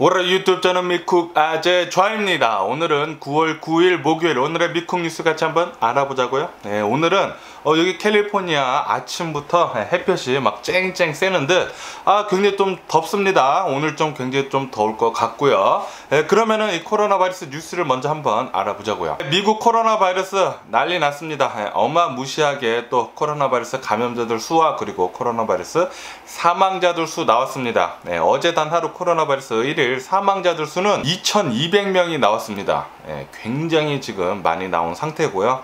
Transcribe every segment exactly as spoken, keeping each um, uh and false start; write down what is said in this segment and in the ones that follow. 월요일 유튜브 저는 미쿡 아재 좌입니다. 오늘은 구월 구일 목요일 오늘의 미쿡 뉴스 같이 한번 알아보자고요. 네, 오늘은 어, 여기 캘리포니아 아침부터 햇볕이 막 쨍쨍 쐬는 듯 아, 굉장히 좀 덥습니다. 오늘 좀 굉장히 좀 더울 것 같고요. 네, 그러면은 이 코로나 바이러스 뉴스를 먼저 한번 알아보자고요. 미국 코로나 바이러스 난리 났습니다. 네, 어마무시하게 또 코로나 바이러스 감염자들 수와 그리고 코로나 바이러스 사망자들 수 나왔습니다. 네, 어제 단 하루 코로나 바이러스 일 일 사망자들 수는 이천이백 명이 나왔습니다. 예, 굉장히 지금 많이 나온 상태고요.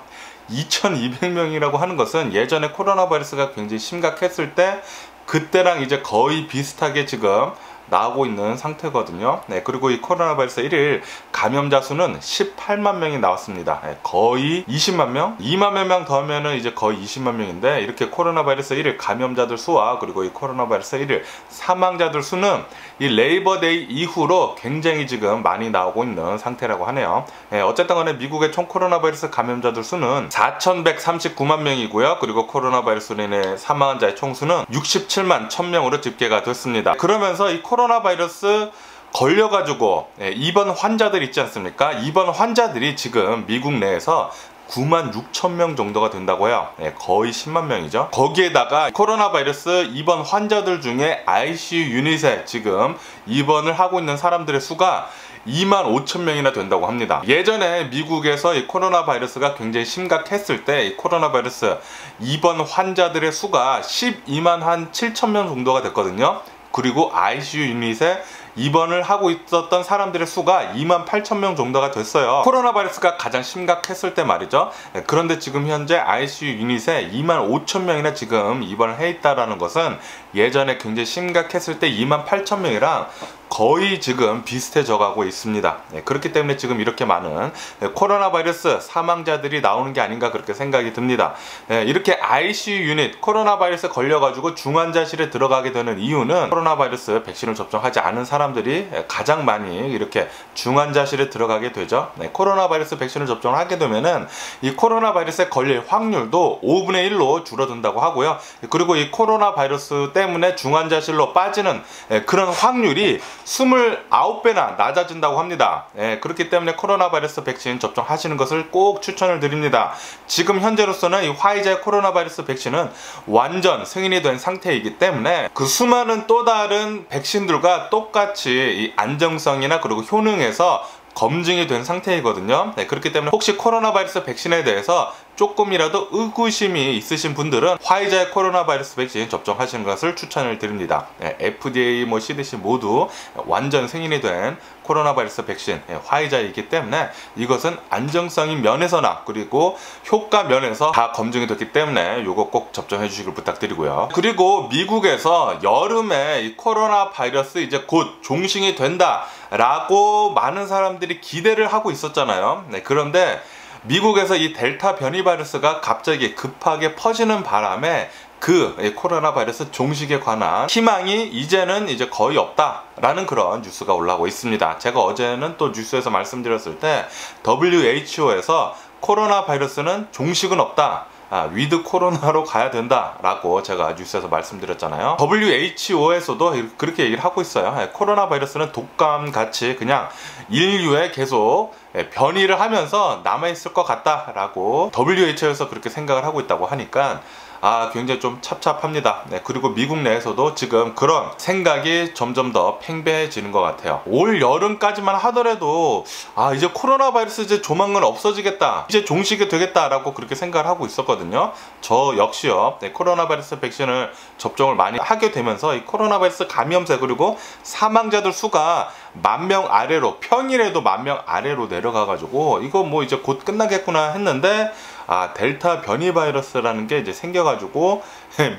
이천이백 명이라고 하는 것은 예전에 코로나 바이러스가 굉장히 심각했을 때 그때랑 이제 거의 비슷하게 지금 나오고 있는 상태거든요. 네, 그리고 이 코로나 바이러스 일 일 감염자 수는 십팔만 명이 나왔습니다. 네, 거의 이십만 명, 이만여 명 더하면은 이제 거의 이십만 명인데 이렇게 코로나 바이러스 일 일 감염자들 수와 그리고 이 코로나 바이러스 일 일 사망자들 수는 이 레이버데이 이후로 굉장히 지금 많이 나오고 있는 상태라고 하네요. 네, 어쨌든 간에 미국의 총 코로나 바이러스 감염자들 수는 사천백삼십구만 명이고요. 그리고 코로나 바이러스로 인해 사망자의 총수는 육십칠만 천 명으로 집계가 됐습니다. 그러면서 이 코로나 바이러스 걸려가지고 입원 환자들 있지 않습니까? 입원 환자들이 지금 미국 내에서 구만 육천 명 정도가 된다고요. 네, 거의 십만 명이죠. 거기에다가 코로나 바이러스 입원 환자들 중에 아이씨유 유닛에 지금 입원을 하고 있는 사람들의 수가 이만 오천 명이나 된다고 합니다. 예전에 미국에서 이 코로나 바이러스가 굉장히 심각했을 때 이 코로나 바이러스 입원 환자들의 수가 십이만 한 칠천 명 정도가 됐거든요. 그리고 아이씨유 유닛에 입원을 하고 있었던 사람들의 수가 이만 팔천 명 정도가 됐어요. 코로나 바이러스가 가장 심각했을 때 말이죠. 그런데 지금 현재 아이씨유 유닛에 이만 오천 명이나 지금 입원을 해 있다라는 것은 예전에 굉장히 심각했을 때 이만 팔천 명이랑 거의 지금 비슷해져 가고 있습니다. 그렇기 때문에 지금 이렇게 많은 코로나 바이러스 사망자들이 나오는 게 아닌가 그렇게 생각이 듭니다. 이렇게 아이씨유 유닛 코로나 바이러스 걸려가지고 중환자실에 들어가게 되는 이유는 코로나 바이러스 백신을 접종하지 않은 사람들이 가장 많이 이렇게 중환자실에 들어가게 되죠. 코로나 바이러스 백신을 접종을 하게 되면은 이 코로나 바이러스에 걸릴 확률도 오분의 일로 줄어든다고 하고요. 그리고 이 코로나 바이러스 때문에 중환자실로 빠지는 그런 확률이 이십구 배나 낮아진다고 합니다. 예, 그렇기 때문에 코로나 바이러스 백신 접종하시는 것을 꼭 추천을 드립니다. 지금 현재로서는 이 화이자 코로나 바이러스 백신은 완전 승인이 된 상태이기 때문에 그 수많은 또 다른 백신들과 똑같이 이 안정성이나 그리고 효능에서 검증이 된 상태이거든요. 네, 그렇기 때문에 혹시 코로나 바이러스 백신에 대해서 조금이라도 의구심이 있으신 분들은 화이자의 코로나 바이러스 백신 접종하시는 것을 추천을 드립니다. 네, 에프디에이, 뭐 씨디씨 모두 완전 승인이 된 코로나 바이러스 백신 네, 화이자이기 때문에 이것은 안정성인 면에서나 그리고 효과 면에서 다 검증이 됐기 때문에 이거 꼭 접종해 주시길 부탁드리고요. 그리고 미국에서 여름에 이 코로나 바이러스 이제 곧 종식이 된다 라고 많은 사람들이 기대를 하고 있었잖아요. 네, 그런데 미국에서 이 델타 변이 바이러스가 갑자기 급하게 퍼지는 바람에 그 코로나 바이러스 종식에 관한 희망이 이제는 이제 거의 없다라는 그런 뉴스가 올라오고 있습니다. 제가 어제는 또 뉴스에서 말씀드렸을 때 더블유에이치오에서 코로나 바이러스는 종식은 없다. 아, 위드 코로나로 가야 된다 라고 제가 뉴스에서 말씀드렸잖아요. 더블유에이치오에서도 그렇게 얘기를 하고 있어요. 코로나 바이러스는 독감같이 그냥 인류에 계속 변이를 하면서 남아있을 것 같다 라고 더블유에이치오에서 그렇게 생각을 하고 있다고 하니까 아, 굉장히 좀 찹찹합니다. 네, 그리고 미국 내에서도 지금 그런 생각이 점점 더 팽배해지는 것 같아요. 올 여름까지만 하더라도 아, 이제 코로나 바이러스 이제 조만간 없어지겠다. 이제 종식이 되겠다라고 그렇게 생각을 하고 있었거든요. 저 역시요. 네, 코로나 바이러스 백신을 접종을 많이 하게 되면서 이 코로나 바이러스 감염자 그리고 사망자들 수가 만 명 아래로 평일에도 만 명 아래로 내려가가지고 이거 뭐 이제 곧 끝나겠구나 했는데 아, 델타 변이 바이러스라는 게 이제 생겨가지고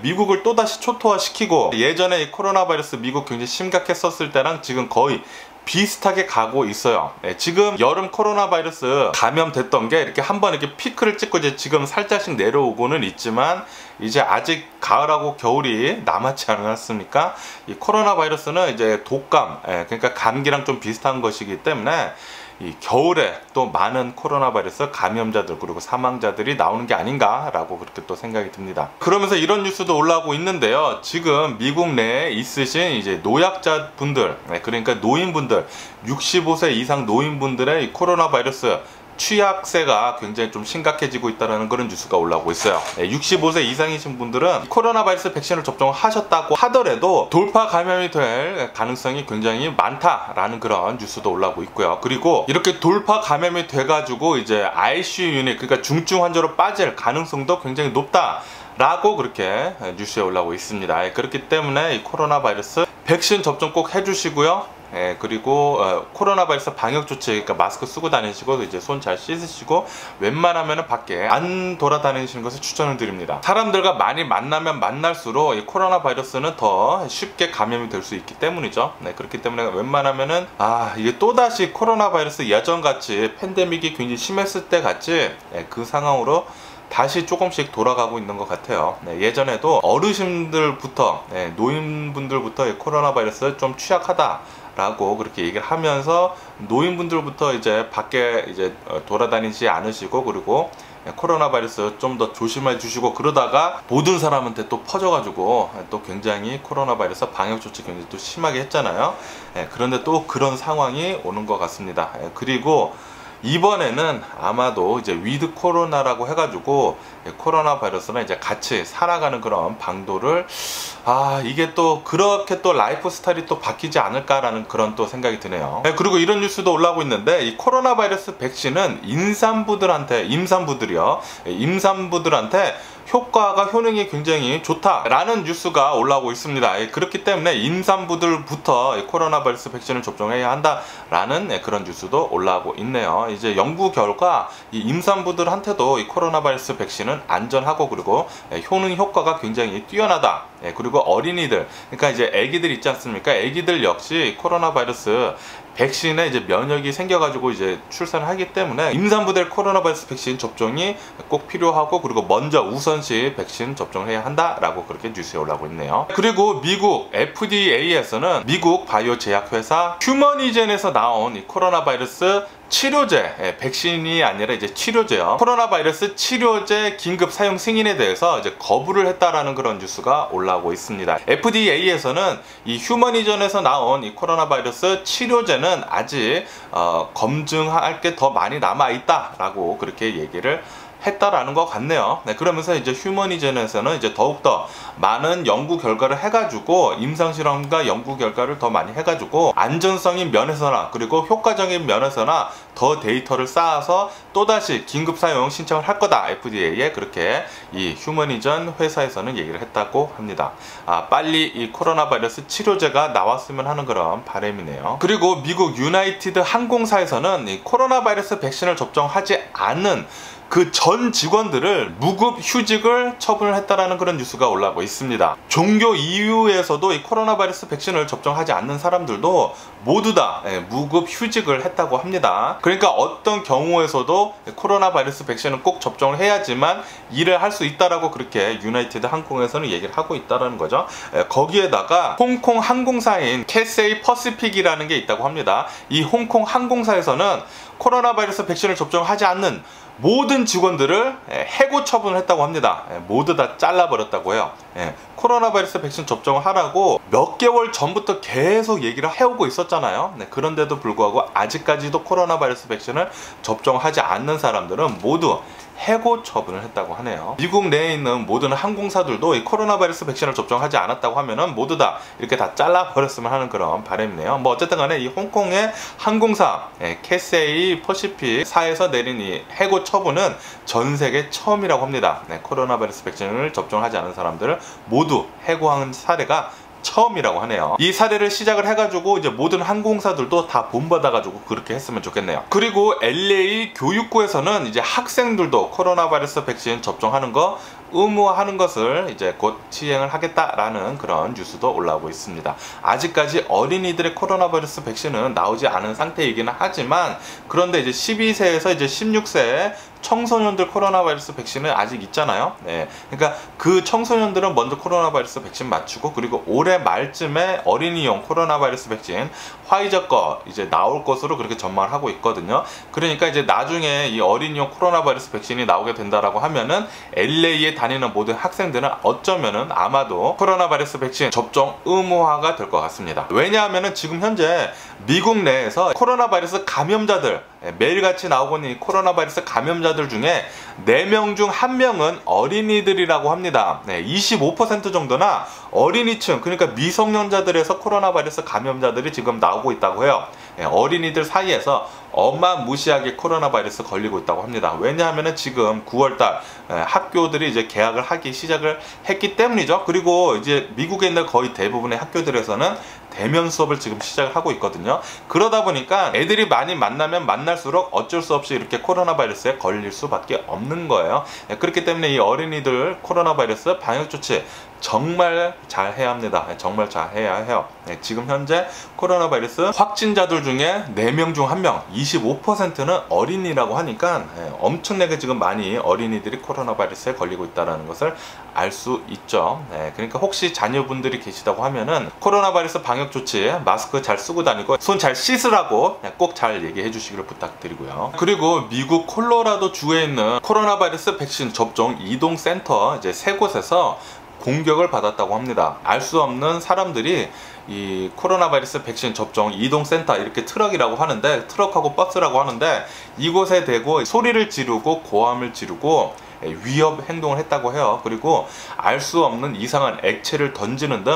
미국을 또다시 초토화시키고 예전에 이 코로나 바이러스 미국 굉장히 심각했었을 때랑 지금 거의 비슷하게 가고 있어요. 네, 지금 여름 코로나 바이러스 감염됐던 게 이렇게 한번 이렇게 피크를 찍고 이제 지금 살짝씩 내려오고는 있지만 이제 아직 가을하고 겨울이 남았지 않았습니까? 이 코로나 바이러스는 이제 독감, 예, 그러니까 감기랑 좀 비슷한 것이기 때문에 이 겨울에 또 많은 코로나 바이러스 감염자들 그리고 사망자들이 나오는 게 아닌가라고 그렇게 또 생각이 듭니다. 그러면서 이런 뉴스도 올라오고 있는데요. 지금 미국 내에 있으신 이제 노약자분들, 그러니까 노인분들, 육십오 세 이상 노인분들의 이 코로나 바이러스 취약세가 굉장히 좀 심각해지고 있다는 그런 뉴스가 올라오고 있어요. 육십오 세 이상이신 분들은 코로나 바이러스 백신을 접종하셨다고 하더라도 돌파 감염이 될 가능성이 굉장히 많다라는 그런 뉴스도 올라오고 있고요. 그리고 이렇게 돌파 감염이 돼가지고 이제 아이씨유 유닛, 그러니까 중증 환자로 빠질 가능성도 굉장히 높다 라고 그렇게 뉴스에 올라오고 있습니다. 그렇기 때문에 이 코로나 바이러스 백신 접종 꼭 해주시고요. 예, 그리고 어, 코로나 바이러스 방역 조치, 그러니까 마스크 쓰고 다니시고 이제 손 잘 씻으시고 웬만하면 밖에 안 돌아다니시는 것을 추천을 드립니다. 사람들과 많이 만나면 만날수록 이 코로나 바이러스는 더 쉽게 감염이 될 수 있기 때문이죠. 네, 그렇기 때문에 웬만하면은 아 이게 또다시 코로나 바이러스 예전같이 팬데믹이 굉장히 심했을 때 같이 예, 그 상황으로 다시 조금씩 돌아가고 있는 것 같아요. 네, 예전에도 어르신들부터 예, 노인분들부터 코로나 바이러스 좀 취약하다 라고 그렇게 얘기를 하면서 노인분들부터 이제 밖에 이제 돌아다니지 않으시고 그리고 코로나 바이러스 좀 더 조심해 주시고 그러다가 모든 사람한테 또 퍼져가지고 또 굉장히 코로나 바이러스 방역 조치 굉장히 또 심하게 했잖아요. 예, 그런데 또 그런 상황이 오는 것 같습니다. 예, 그리고 이번에는 아마도 이제 위드 코로나라고 해가지고 코로나 바이러스랑 이제 같이 살아가는 그런 방도를 아 이게 또 그렇게 또 라이프 스타일이 또 바뀌지 않을까라는 그런 또 생각이 드네요. 네, 그리고 이런 뉴스도 올라오고 있는데 이 코로나 바이러스 백신은 임산부들한테 임산부들이요 임산부들한테 효과가 효능이 굉장히 좋다라는 뉴스가 올라오고 있습니다. 그렇기 때문에 임산부들부터 코로나 바이러스 백신을 접종해야 한다라는 그런 뉴스도 올라오고 있네요. 이제 연구 결과 이 임산부들한테도 이 코로나 바이러스 백신은 안전하고 그리고 효능 효과가 굉장히 뛰어나다. 그리고 어린이들, 그러니까 이제 아기들 있지 않습니까? 아기들 역시 코로나 바이러스 백신에 이제 면역이 생겨가지고 이제 출산을 하기 때문에 임산부들 코로나 바이러스 백신 접종이 꼭 필요하고 그리고 먼저 우선시 백신 접종을 해야 한다라고 그렇게 뉴스에 올라오고 있네요. 그리고 미국 에프디에이에서는 미국 바이오 제약회사 휴머니젠에서 나온 이 코로나 바이러스 치료제, 예, 백신이 아니라 이제 치료제요. 코로나 바이러스 치료제 긴급 사용 승인에 대해서 이제 거부를 했다라는 그런 뉴스가 올라오고 있습니다. 에프디에이에서는 이 휴머니전에서 나온 이 코로나 바이러스 치료제는 아직 어, 검증할 게 더 많이 남아 있다라고 그렇게 얘기를 했다라는 것 같네요. 네, 그러면서 이제 휴머니젠에서는 이제 더욱더 많은 연구 결과를 해가지고 임상실험과 연구 결과를 더 많이 해가지고 안전성인 면에서나 그리고 효과적인 면에서나 더 데이터를 쌓아서 또다시 긴급 사용 신청을 할 거다. 에프디에이에 그렇게 이 휴머니전 회사에서는 얘기를 했다고 합니다. 아, 빨리 이 코로나 바이러스 치료제가 나왔으면 하는 그런 바람이네요. 그리고 미국 유나이티드 항공사에서는 이 코로나 바이러스 백신을 접종하지 않은 그 전 직원들을 무급 휴직을 처분했다라는 그런 뉴스가 올라오고 있습니다. 종교 이유에서도 이 코로나 바이러스 백신을 접종하지 않는 사람들도 모두 다 무급 휴직을 했다고 합니다. 그러니까 어떤 경우에서도 코로나 바이러스 백신은 꼭 접종을 해야지만 일을 할 수 있다라고 그렇게 유나이티드 항공에서는 얘기를 하고 있다라는 거죠. 거기에다가 홍콩 항공사인 캐세이 퍼시픽이라는 게 있다고 합니다. 이 홍콩 항공사에서는 코로나 바이러스 백신을 접종하지 않는 모든 직원들을 해고 처분을 했다고 합니다. 모두 다 잘라버렸다고 해요. 코로나 바이러스 백신 접종을 하라고 몇 개월 전부터 계속 얘기를 해오고 있었잖아요. 그런데도 불구하고 아직까지도 코로나 바이러스 백신을 접종하지 않는 사람들은 모두 해고 처분을 했다고 하네요. 미국 내에 있는 모든 항공사들도 이 코로나 바이러스 백신을 접종하지 않았다고 하면은 모두 다 이렇게 다 잘라버렸으면 하는 그런 바람이네요. 뭐 어쨌든 간에 이 홍콩의 항공사 예, 캐세이 퍼시픽 사에서 내린 이 해고 처분은 전 세계 처음이라고 합니다. 네, 코로나 바이러스 백신을 접종하지 않은 사람들을 모두 해고한 사례가 처음이라고 하네요. 이 사례를 시작을 해가지고 이제 모든 항공사들도 다 본받아가지고 그렇게 했으면 좋겠네요. 그리고 엘에이 교육부에서는 이제 학생들도 코로나 바이러스 백신 접종하는 거 의무화하는 것을 이제 곧 시행을 하겠다라는 그런 뉴스도 올라오고 있습니다. 아직까지 어린이들의 코로나 바이러스 백신은 나오지 않은 상태이기는 하지만, 그런데 이제 십이 세에서 이제 십육 세 청소년들 코로나 바이러스 백신은 아직 있잖아요. 네. 그러니까 그 청소년들은 먼저 코로나 바이러스 백신 맞추고, 그리고 올해 말쯤에 어린이용 코로나 바이러스 백신 화이자 거 이제 나올 것으로 그렇게 전망을 하고 있거든요. 그러니까 이제 나중에 이 어린이용 코로나 바이러스 백신이 나오게 된다라고 하면은 엘에이에 다니는 모든 학생들은 어쩌면은 아마도 코로나 바이러스 백신 접종 의무화가 될 것 같습니다. 왜냐하면은 지금 현재 미국 내에서 코로나 바이러스 감염자들, 매일같이 나오고 있는 이 코로나 바이러스 감염자들 중에 네 명 중 한 명은 어린이들이라고 합니다. 네, 이십오 퍼센트 정도나 어린이층, 그러니까 미성년자들에서 코로나 바이러스 감염자들이 지금 나오고 있다고 해요. 네, 어린이들 사이에서 어마무시하게 코로나 바이러스 걸리고 있다고 합니다. 왜냐하면 지금 구월 달 학교들이 이제 개학을 하기 시작을 했기 때문이죠. 그리고 이제 미국에 있는 거의 대부분의 학교들에서는 대면 수업을 지금 시작을 하고 있거든요. 그러다 보니까 애들이 많이 만나면 만날수록 어쩔 수 없이 이렇게 코로나 바이러스에 걸릴 수밖에 없는 거예요. 그렇기 때문에 이 어린이들 코로나 바이러스 방역 조치 정말 잘 해야 합니다. 정말 잘 해야 해요. 지금 현재 코로나 바이러스 확진자들 중에 네 명 중 한 명, 이십오 퍼센트는 어린이라고 하니까 엄청나게 지금 많이 어린이들이 코로나 바이러스에 걸리고 있다는 것을 알 수 있죠. 그러니까 혹시 자녀분들이 계시다고 하면은 코로나 바이러스 방역 조치, 마스크 잘 쓰고 다니고 손 잘 씻으라고 꼭 잘 얘기해 주시기를 부탁드리고요. 그리고 미국 콜로라도 주에 있는 코로나 바이러스 백신 접종 이동 센터 이제 세 곳에서 공격을 받았다고 합니다. 알 수 없는 사람들이 이 코로나 바이러스 백신 접종 이동센터, 이렇게 트럭이라고 하는데, 트럭하고 버스라고 하는데, 이곳에 대고 소리를 지르고 고함을 지르고 위협 행동을 했다고 해요. 그리고 알 수 없는 이상한 액체를 던지는 등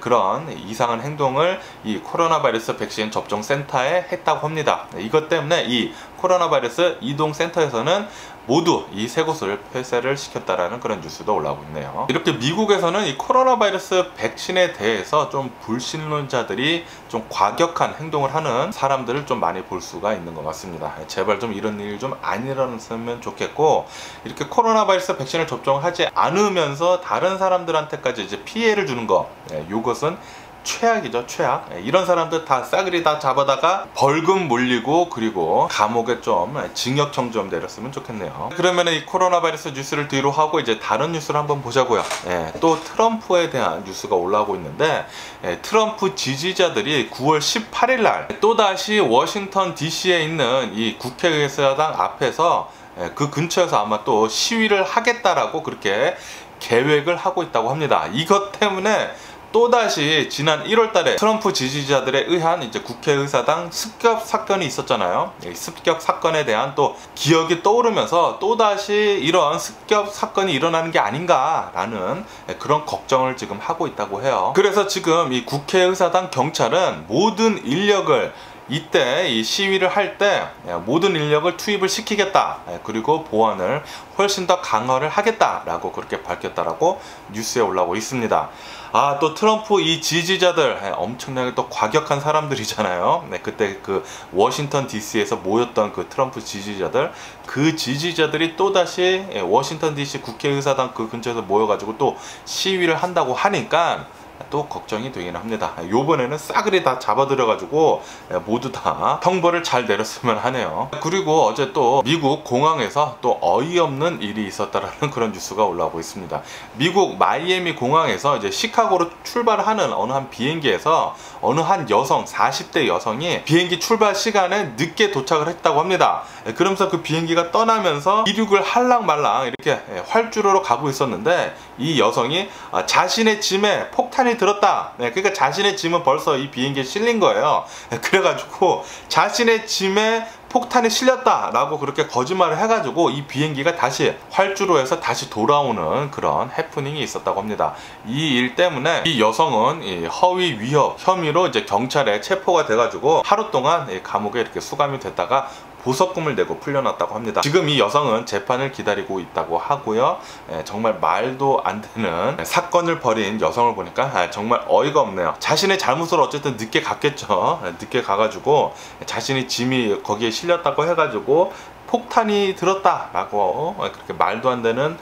그런 이상한 행동을 이 코로나 바이러스 백신 접종 센터에 했다고 합니다. 이것 때문에 이 코로나 바이러스 이동 센터에서는 모두 이 세 곳을 폐쇄를 시켰다라는 그런 뉴스도 올라오고 있네요. 이렇게 미국에서는 이 코로나 바이러스 백신에 대해서 좀 불신론자들이 좀 과격한 행동을 하는 사람들을 좀 많이 볼 수가 있는 것 같습니다. 제발 좀 이런 일이 좀 안 일어났으면 좋겠고, 이렇게 코로나 바이러스 백신을 접종하지 않으면서 다른 사람들한테까지 이제 피해를 주는 거, 이것은 최악이죠, 최악. 이런 사람들 다 싸그리 다 잡아다가 벌금 물리고, 그리고 감옥에 좀 징역형 좀 내렸으면 좋겠네요. 그러면 이 코로나 바이러스 뉴스를 뒤로 하고 이제 다른 뉴스를 한번 보자고요. 예, 또 트럼프에 대한 뉴스가 올라오고 있는데, 예, 트럼프 지지자들이 구월 십팔일 날 또다시 워싱턴 디씨에 있는 이 국회의사당 앞에서, 예, 그 근처에서 아마 또 시위를 하겠다라고 그렇게 계획을 하고 있다고 합니다. 이것 때문에 또다시 지난 일월 달에 트럼프 지지자들에 의한 이제 국회의사당 습격 사건이 있었잖아요. 습격 사건에 대한 또 기억이 떠오르면서 또다시 이런 습격 사건이 일어나는 게 아닌가라는 그런 걱정을 지금 하고 있다고 해요. 그래서 지금 이 국회의사당 경찰은 모든 인력을 이때 이 시위를 할 때 모든 인력을 투입을 시키겠다, 그리고 보안을 훨씬 더 강화를 하겠다라고 그렇게 밝혔다라고 뉴스에 올라오고 있습니다. 아, 또 트럼프 이 지지자들 엄청나게 또 과격한 사람들이잖아요. 네, 그때 그 워싱턴 디씨에서 모였던 그 트럼프 지지자들, 그 지지자들이 또다시 워싱턴 디씨 국회의사당 그 근처에서 모여가지고 또 시위를 한다고 하니까 또 걱정이 되긴 합니다. 요번에는 싸그리 다 잡아들여가지고 모두 다 형벌을 잘 내렸으면 하네요. 그리고 어제 또 미국 공항에서 또 어이없는 일이 있었다라는 그런 뉴스가 올라오고 있습니다. 미국 마이애미 공항에서 이제 시카고로 출발하는 어느 한 비행기에서 어느 한 여성, 사십 대 여성이 비행기 출발 시간에 늦게 도착을 했다고 합니다. 그러면서 그 비행기가 떠나면서 이륙을 할랑말랑 이렇게 활주로로 가고 있었는데, 이 여성이 자신의 짐에 폭탄 들었다. 네, 그러니까 자신의 짐은 벌써 이 비행기에 실린 거예요. 네, 그래가지고 자신의 짐에 폭탄이 실렸다라고 그렇게 거짓말을 해가지고 이 비행기가 다시 활주로에서 다시 돌아오는 그런 해프닝이 있었다고 합니다. 이 일 때문에 이 여성은 이 허위 위협 혐의로 이제 경찰에 체포가 돼가지고 하루 동안 감옥에 이렇게 수감이 됐다가 보석금을 내고 풀려났다고 합니다. 지금 이 여성은 재판을 기다리고 있다고 하고요. 예, 정말 말도 안 되는 사건을 벌인 여성을 보니까 아, 정말 어이가 없네요. 자신의 잘못을 어쨌든 늦게 갔겠죠. 늦게 가가지고 자신이 짐이 거기에 실렸다고 해가지고 폭탄이 들었다라고 그렇게 말도 안 되는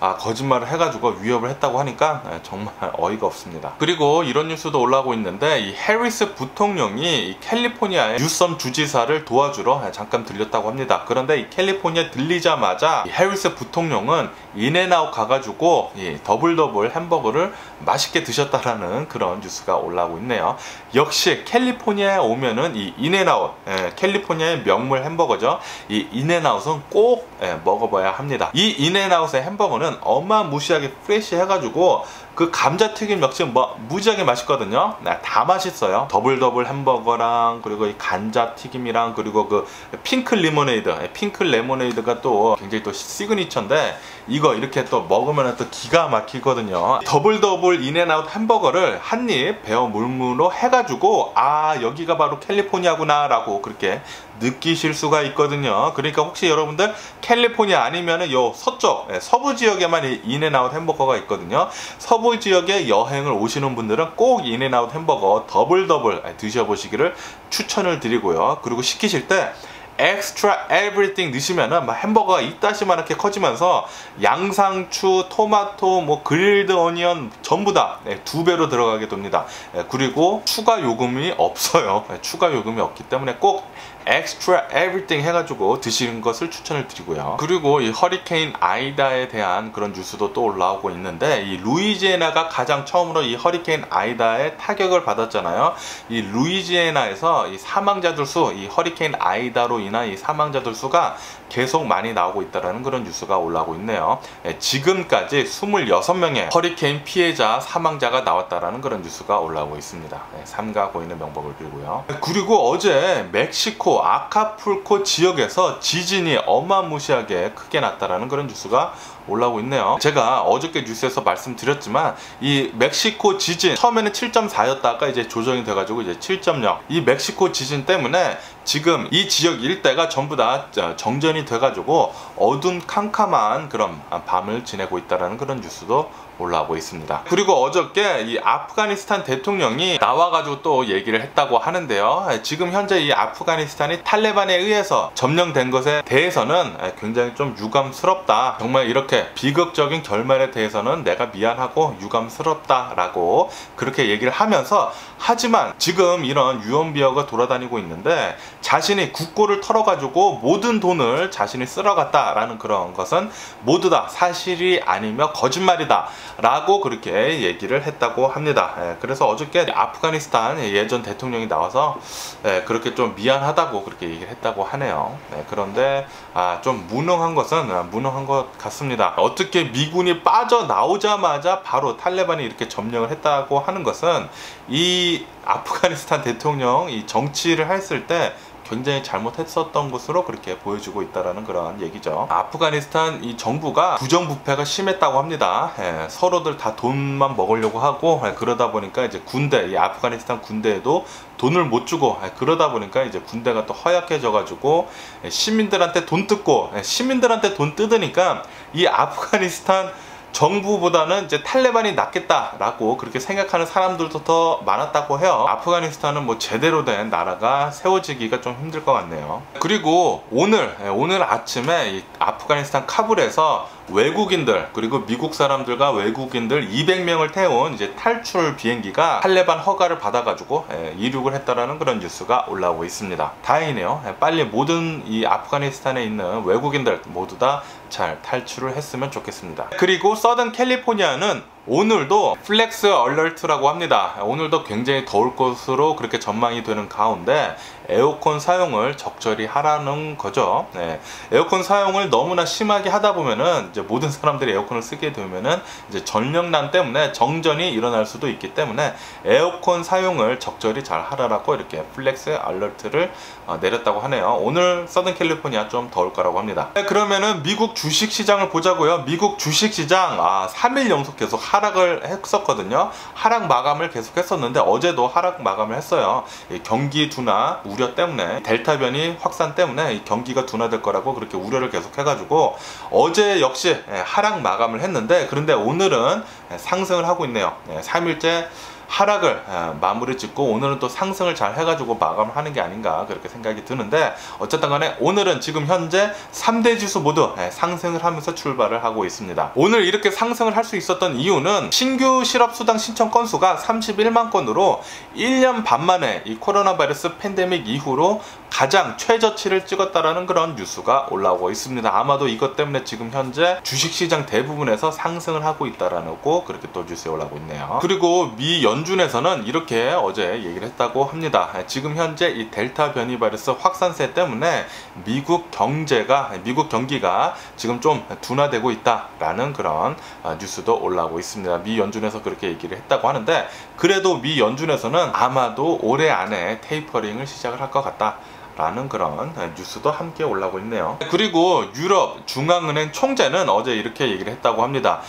아, 거짓말을 해가지고 위협을 했다고 하니까 정말 어이가 없습니다. 그리고 이런 뉴스도 올라오고 있는데, 이 해리스 부통령이 이 캘리포니아의 뉴섬 주지사를 도와주러 잠깐 들렸다고 합니다. 그런데 이 캘리포니아 들리자마자 이 해리스 부통령은 인앤아웃 가가지고 이 더블더블 햄버거를 맛있게 드셨다라는 그런 뉴스가 올라오고 있네요. 역시 캘리포니아에 오면은 이 인앤아웃, 예, 캘리포니아의 명물 햄버거죠. 이 인앤아웃은 꼭 예, 먹어봐야 합니다. 이 인앤아웃의 햄버거는 어마무시하게 프레시해가지고 그 감자튀김 역시 뭐 무지하게 맛있거든요. 다 맛있어요. 더블더블 햄버거랑 그리고 이 감자튀김이랑 그리고 그 핑클 레모네이드, 핑클 레모네이드가 또 굉장히 또 시그니처인데 이거 이렇게 또 먹으면 또 기가 막히거든요. 더블더블 인앤아웃 햄버거를 한 입 베어 물무로 해가지고 아 여기가 바로 캘리포니아구나 라고 그렇게 느끼실 수가 있거든요. 그러니까 혹시 여러분들 캘리포니아 아니면은 요 서쪽 서부 지역에만 이 인앤아웃 햄버거가 있거든요. 서부 지역에 여행을 오시는 분들은 꼭 인앤아웃 햄버거 더블더블 드셔보시기를 추천을 드리고요. 그리고 시키실 때 엑스트라 에브리띵 넣으시면은 막 햄버거가 이따시만하게 커지면서 양상추, 토마토, 뭐 그릴드 어니언 전부 다 두 배로 들어가게 됩니다. 그리고 추가 요금이 없어요. 추가 요금이 없기 때문에 꼭 엑스트라 에브리띵 해가지고 드시는 것을 추천을 드리고요. 그리고 이 허리케인 아이다에 대한 그런 뉴스도 또 올라오고 있는데, 이 루이지애나가 가장 처음으로 이 허리케인 아이다에 타격을 받았잖아요. 이 루이지애나에서 이 사망자들 수, 이 허리케인 아이다로 인한 이 사망자들 수가 계속 많이 나오고 있다는 그런 뉴스가 올라오고 있네요. 예, 지금까지 이십육 명의 허리케인 피해자 사망자가 나왔다라는 그런 뉴스가 올라오고 있습니다. 예, 삼가 고인의 명복을 빌고요. 예, 그리고 어제 멕시코 아카풀코 지역에서 지진이 어마무시하게 크게 났다라는 그런 뉴스가 올라오고 있네요. 제가 어저께 뉴스에서 말씀드렸지만 이 멕시코 지진 처음에는 칠 점 사였다가 이제 조정이 돼가지고 이제 칠 점 영. 이 멕시코 지진 때문에 지금 이 지역 일대가 전부 다 정전이 돼가지고 어둠 캄캄한 그런 밤을 지내고 있다라는 그런 뉴스도 올라오고 있습니다. 그리고 어저께 이 아프가니스탄 대통령이 나와가지고 또 얘기를 했다고 하는데요. 지금 현재 이 아프가니스탄이 탈레반에 의해서 점령된 것에 대해서는 굉장히 좀 유감스럽다. 정말 이렇게 비극적인 결말에 대해서는 내가 미안하고 유감스럽다라고 그렇게 얘기를 하면서, 하지만 지금 이런 유언비어가 돌아다니고 있는데 자신이 국고를 털어가지고 모든 돈을 자신이 쓸어갔다라는 그런 것은 모두 다 사실이 아니며 거짓말이다 라고 그렇게 얘기를 했다고 합니다. 예, 그래서 어저께 아프가니스탄 예전 대통령이 나와서 예, 그렇게 좀 미안하다고 그렇게 얘기를 했다고 하네요. 예, 그런데 아, 좀 무능한 것은 무능한 것 같습니다. 어떻게 미군이 빠져나오자마자 바로 탈레반이 이렇게 점령을 했다고 하는 것은 이 아프가니스탄 대통령 이 정치를 했을 때 굉장히 잘못했었던 것으로 그렇게 보여지고 있다라는 그런 얘기죠. 아프가니스탄 이 정부가 부정부패가 심했다고 합니다. 예, 서로들 다 돈만 먹으려고 하고 예, 그러다 보니까 이제 군대, 이 아프가니스탄 군대에도 돈을 못 주고 예, 그러다 보니까 이제 군대가 또 허약해져가지고 예, 시민들한테 돈 뜯고 예, 시민들한테 돈 뜯으니까 이 아프가니스탄 정부보다는 이제 탈레반이 낫겠다라고 그렇게 생각하는 사람들도 더 많았다고 해요. 아프가니스탄은 뭐 제대로 된 나라가 세워지기가 좀 힘들 것 같네요. 그리고 오늘 오늘 아침에 이 아프가니스탄 카불에서 외국인들 그리고 미국 사람들과 외국인들 이백 명을 태운 이제 탈출 비행기가 탈레반 허가를 받아가지고 이륙을 했다라는 그런 뉴스가 올라오고 있습니다. 다행이네요. 빨리 모든 이 아프가니스탄에 있는 외국인들 모두 다 잘 탈출을 했으면 좋겠습니다. 그리고 서던 캘리포니아는 오늘도 플렉스 얼러트라고 합니다. 오늘도 굉장히 더울 것으로 그렇게 전망이 되는 가운데 에어컨 사용을 적절히 하라는 거죠. 네. 에어컨 사용을 너무나 심하게 하다 보면은 이제 모든 사람들이 에어컨을 쓰게 되면은 이제 전력난 때문에 정전이 일어날 수도 있기 때문에 에어컨 사용을 적절히 잘 하라라고 이렇게 플렉스 얼러트를 어, 내렸다고 하네요. 오늘 서든 캘리포니아 좀 더울 거라고 합니다. 네, 그러면은 미국 주식 시장을 보자고요. 미국 주식 시장 아, 삼 일 연속 계속 하락을 했었거든요. 하락 마감을 계속 했었는데 어제도 하락 마감을 했어요. 경기 둔화 우려 때문에 델타 변이 확산 때문에 경기가 둔화될 거라고 그렇게 우려를 계속 해가지고 어제 역시 하락 마감을 했는데, 그런데 오늘은 상승을 하고 있네요. 삼 일째 하락을 마무리 짓고 오늘은 또 상승을 잘 해가지고 마감을 하는 게 아닌가 그렇게 생각이 드는데, 어쨌든 간에 오늘은 지금 현재 삼 대 지수 모두 상승을 하면서 출발을 하고 있습니다. 오늘 이렇게 상승을 할 수 있었던 이유는 신규 실업수당 신청 건수가 삼십일만 건으로 일 년 반 만에 이 코로나 바이러스 팬데믹 이후로 가장 최저치를 찍었다라는 그런 뉴스가 올라오고 있습니다. 아마도 이것 때문에 지금 현재 주식시장 대부분에서 상승을 하고 있다라는 거 그렇게 또 뉴스에 올라오고 있네요. 그리고 미 연준에서는 이렇게 어제 얘기를 했다고 합니다. 지금 현재 이 델타 변이 바이러스 확산세 때문에 미국 경제가 미국 경기가 지금 좀 둔화되고 있다라는 그런 뉴스도 올라오고 있습니다. 미 연준에서 그렇게 얘기를 했다고 하는데, 그래도 미 연준에서는 아마도 올해 안에 테이퍼링을 시작을 할 것 같다 라는 그런 뉴스도 함께 올라오고 있네요. 그리고 유럽 중앙은행 총재는 어제 이렇게 얘기를 했다고 합니다.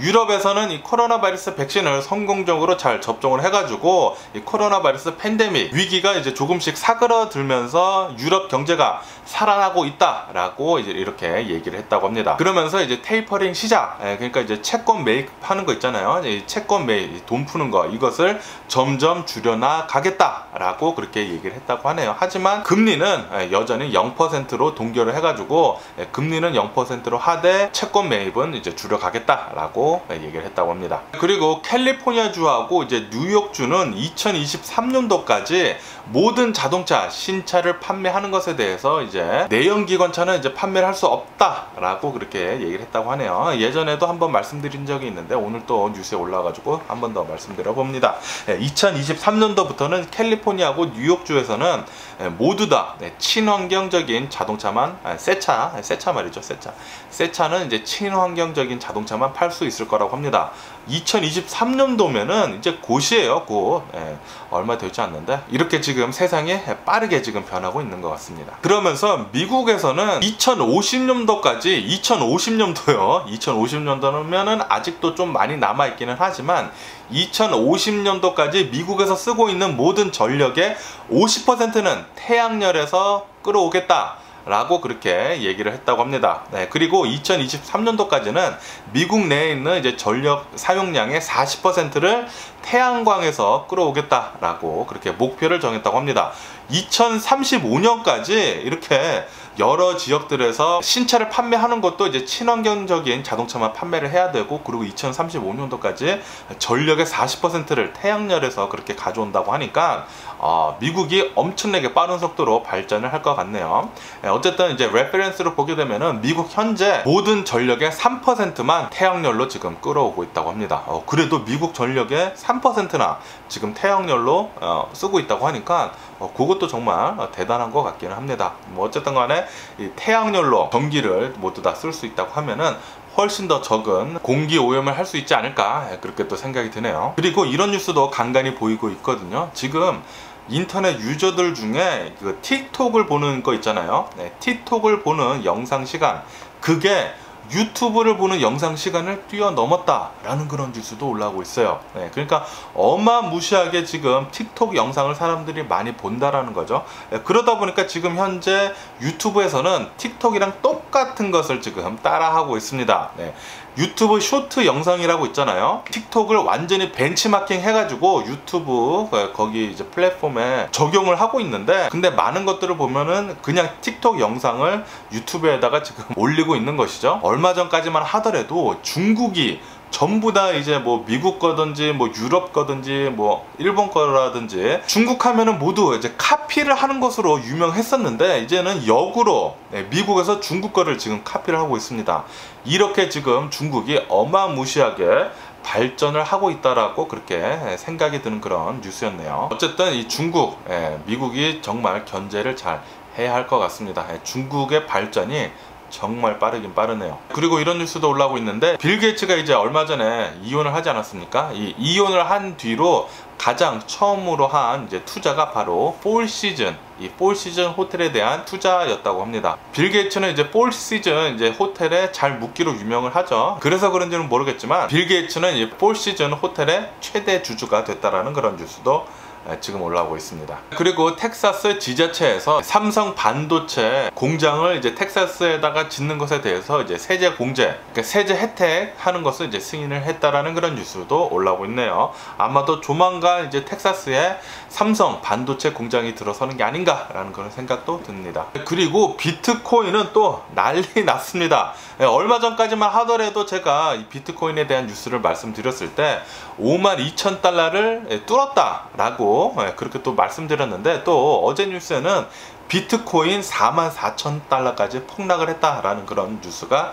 유럽에서는 이 코로나 바이러스 백신을 성공적으로 잘 접종을 해가지고 이 코로나 바이러스 팬데믹 위기가 이제 조금씩 사그러들면서 유럽 경제가 살아나고 있다라고 이제 이렇게 얘기를 했다고 합니다. 그러면서 이제 테이퍼링 시작, 그러니까 이제 채권 매입하는 거 있잖아요. 이 채권 매입, 돈 푸는 거, 이것을 점점 줄여나 가겠다라고 그렇게 얘기를 했다고 하네요. 하지만 금리 금리는 여전히 영 퍼센트로 동결을 해가지고 금리는 영 퍼센트로 하되 채권 매입은 이제 줄여가겠다라고 얘기를 했다고 합니다. 그리고 캘리포니아주하고 이제 뉴욕주는 이천이십삼 년도까지 모든 자동차 신차를 판매하는 것에 대해서 이제 내연기관차는 이제 판매를 할 수 없다라고 그렇게 얘기를 했다고 하네요. 예전에도 한번 말씀드린 적이 있는데 오늘 또 뉴스에 올라와가지고 한 번 더 말씀드려 봅니다. 이천이십삼 년도부터는 캘리포니아하고 뉴욕주에서는 모두 다 친환경적인 자동차만, 새차, 새차 말이죠, 새차. 새차는 이제 친환경적인 자동차만 팔 수 있을 거라고 합니다. 이천이십삼 년도면은 이제 곧이에요, 곧. 예, 얼마 되지 않는데 이렇게 지금 세상이 빠르게 지금 변하고 있는 것 같습니다. 그러면서 미국에서는 이천오십 년도까지, 이천오십 년도요. 이천오십 년도면은 아직도 좀 많이 남아 있기는 하지만 이천오십 년도까지 미국에서 쓰고 있는 모든 전력의 오십 퍼센트는 태양열에서 끌어오겠다 라고 그렇게 얘기를 했다고 합니다. 네, 그리고 이천이십삼 년도까지는 미국 내에 있는 이제 전력 사용량의 사십 퍼센트를 태양광에서 끌어오겠다라고 그렇게 목표를 정했다고 합니다. 이천삼십오 년까지 이렇게 여러 지역들에서 신차를 판매하는 것도 이제 친환경적인 자동차만 판매를 해야 되고, 그리고 이천삼십오 년도까지 전력의 사십 퍼센트를 태양열에서 그렇게 가져온다고 하니까 어, 미국이 엄청나게 빠른 속도로 발전을 할 것 같네요. 어쨌든 이제 레퍼런스로 보게 되면은 미국 현재 모든 전력의 삼 퍼센트만 태양열로 지금 끌어오고 있다고 합니다. 어, 그래도 미국 전력의 삼 퍼센트나 지금 태양열로 어, 쓰고 있다고 하니까 어, 그것도 정말 대단한 것 같기는 합니다. 뭐 어쨌든 간에 이 태양열로 전기를 모두 다 쓸 수 있다고 하면은 훨씬 더 적은 공기 오염을 할 수 있지 않을까 그렇게 또 생각이 드네요. 그리고 이런 뉴스도 간간히 보이고 있거든요. 지금 인터넷 유저들 중에 그 틱톡을 보는 거 있잖아요. 네, 틱톡을 보는 영상 시간, 그게 유튜브를 보는 영상 시간을 뛰어넘었다라는 그런 뉴스도 올라오고 있어요. 네, 그러니까 어마무시하게 지금 틱톡 영상을 사람들이 많이 본다라는 거죠. 네, 그러다 보니까 지금 현재 유튜브에서는 틱톡이랑 똑같은 것을 지금 따라하고 있습니다. 네, 유튜브 쇼트 영상이라고 있잖아요. 틱톡을 완전히 벤치마킹 해가지고 유튜브 거기 이제 플랫폼에 적용을 하고 있는데, 근데 많은 것들을 보면은 그냥 틱톡 영상을 유튜브에다가 지금 올리고 있는 것이죠. 얼마 전까지만 하더라도 중국이 전부 다 이제 뭐 미국 거든지 뭐 유럽 거든지 뭐 일본 거라든지 중국 하면은 모두 이제 카피를 하는 것으로 유명했었는데, 이제는 역으로 미국에서 중국 거를 지금 카피를 하고 있습니다. 이렇게 지금 중국이 어마무시하게 발전을 하고 있다라고 그렇게 생각이 드는 그런 뉴스였네요. 어쨌든 이 중국, 미국이 정말 견제를 잘 해야 할 것 같습니다. 중국의 발전이 정말 빠르긴 빠르네요. 그리고 이런 뉴스도 올라오고 있는데, 빌 게이츠가 이제 얼마 전에 이혼을 하지 않았습니까? 이 이혼을 한 뒤로 가장 처음으로 한 이제 투자가 바로 폴 시즌, 이 폴 시즌 호텔에 대한 투자였다고 합니다. 빌 게이츠는 이제 폴 시즌 이제 호텔에 잘 묵기로 유명을 하죠. 그래서 그런지는 모르겠지만 빌 게이츠는 이 폴 시즌 호텔의 최대 주주가 됐다라는 그런 뉴스도 지금 올라오고 있습니다. 그리고 텍사스 지자체에서 삼성 반도체 공장을 이제 텍사스에다가 짓는 것에 대해서 이제 세제 공제, 그러니까 세제 혜택 하는 것을 이제 승인을 했다라는 그런 뉴스도 올라오고 있네요. 아마도 조만간 이제 텍사스에 삼성 반도체 공장이 들어서는 게 아닌가라는 그런 생각도 듭니다. 그리고 비트코인은 또 난리 났습니다. 얼마 전까지만 하더라도 제가 이 비트코인에 대한 뉴스를 말씀드렸을 때 오만 이천 달러를 뚫었다라고 그렇게 또 말씀드렸는데, 또 어제 뉴스에는 비트코인 사만 사천 달러까지 폭락을 했다라는 그런 뉴스가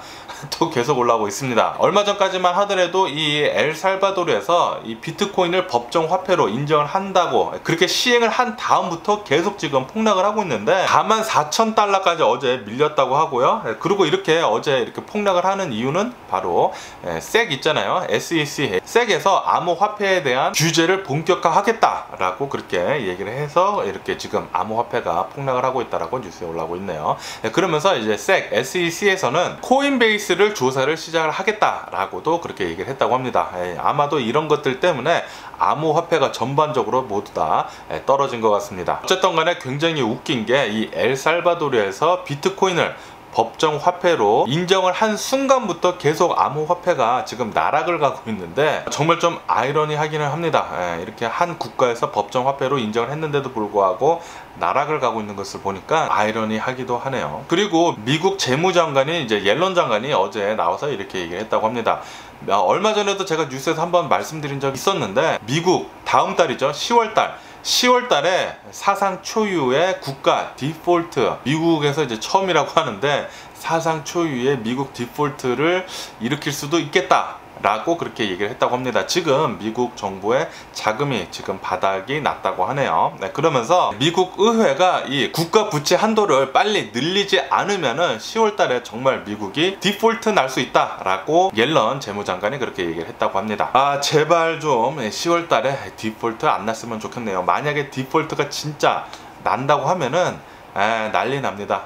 또 계속 올라오고 있습니다. 얼마 전까지만 하더라도 이 엘살바도르에서 이 비트코인을 법정 화폐로 인정을 한다고 그렇게 시행을 한 다음부터 계속 지금 폭락을 하고 있는데 사만 사천 달러까지 어제 밀렸다고 하고요. 그리고 이렇게 어제 이렇게 폭락을 하는 이유는 바로 색 있잖아요. 에스이씨 색에서 암호화폐에 대한 규제를 본격화하겠다라고 그렇게 얘기를 해서 이렇게 지금 암호화폐가 폭락을 하고 있다라고 뉴스에 올라오고 있네요. 그러면서 이제 에스이씨에서는 코인베이스를 조사를 시작을 하겠다라고도 그렇게 얘기를 했다고 합니다. 아마도 이런 것들 때문에 암호화폐가 전반적으로 모두 다 떨어진 것 같습니다. 어쨌든 간에 굉장히 웃긴 게 이 엘살바도르에서 비트코인을 법정 화폐로 인정을 한 순간부터 계속 암호화폐가 지금 나락을 가고 있는데 정말 좀 아이러니하기는 합니다. 예, 이렇게 한 국가에서 법정 화폐로 인정을 했는데도 불구하고 나락을 가고 있는 것을 보니까 아이러니하기도 하네요. 그리고 미국 재무장관이 이제 옐런 장관이 어제 나와서 이렇게 얘기를 했다고 합니다. 얼마 전에도 제가 뉴스에서 한번 말씀드린 적이 있었는데 미국 다음 달이죠. 시월 달. 시월 달에 사상 초유의 국가 디폴트, 미국에서 이제 처음이라고 하는데 사상 초유의 미국 디폴트를 일으킬 수도 있겠다 라고 그렇게 얘기를 했다고 합니다. 지금 미국 정부의 자금이 지금 바닥이 났다고 하네요. 네, 그러면서 미국 의회가 이 국가 부채 한도를 빨리 늘리지 않으면은 시월 달에 정말 미국이 디폴트 날 수 있다라고 옐런 재무장관이 그렇게 얘기를 했다고 합니다. 아 제발 좀 시월 달에 디폴트 안 났으면 좋겠네요. 만약에 디폴트가 진짜 난다고 하면은 에, 난리 납니다.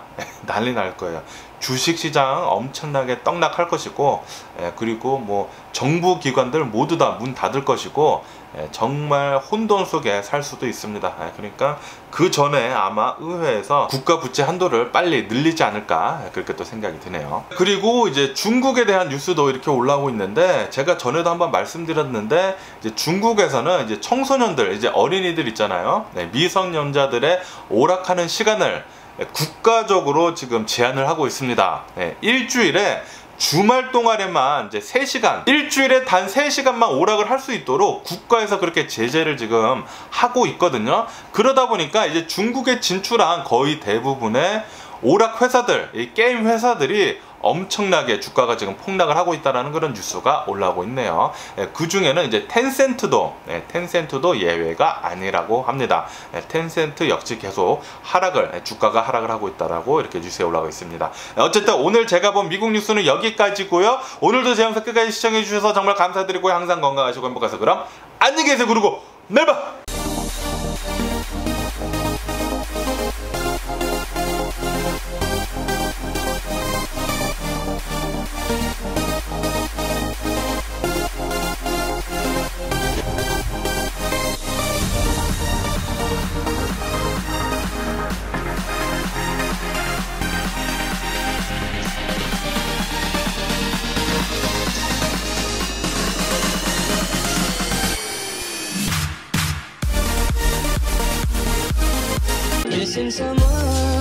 난리 날 거예요. 주식시장 엄청나게 떡락할 것이고, 예, 그리고 뭐 정부 기관들 모두 다 문 닫을 것이고, 예, 정말 혼돈 속에 살 수도 있습니다. 예, 그러니까 그 전에 아마 의회에서 국가 부채 한도를 빨리 늘리지 않을까 그렇게 또 생각이 드네요. 그리고 이제 중국에 대한 뉴스도 이렇게 올라오고 있는데 제가 전에도 한번 말씀드렸는데 이제 중국에서는 이제 청소년들, 이제 어린이들 있잖아요. 예, 미성년자들의 오락하는 시간을 국가적으로 지금 제한을 하고 있습니다. 네, 일주일에 주말 동안에만 이제 세 시간, 일주일에 단 세 시간만 오락을 할 수 있도록 국가에서 그렇게 제재를 지금 하고 있거든요. 그러다 보니까 이제 중국에 진출한 거의 대부분의 오락 회사들, 이 게임 회사들이 엄청나게 주가가 지금 폭락을 하고 있다는 그런 뉴스가 올라오고 있네요. 예, 그 중에는 이제 텐센트도, 예, 텐센트도 예외가 아니라고 합니다. 예, 텐센트 역시 계속 하락을, 예, 주가가 하락을 하고 있다라고 이렇게 뉴스에 올라오고 있습니다. 예, 어쨌든 오늘 제가 본 미국 뉴스는 여기까지고요. 오늘도 제 영상 끝까지 시청해 주셔서 정말 감사드리고요. 항상 건강하시고 행복하세요. 그럼 안녕히 계세요. 그리고 내일 봐! Since I'm on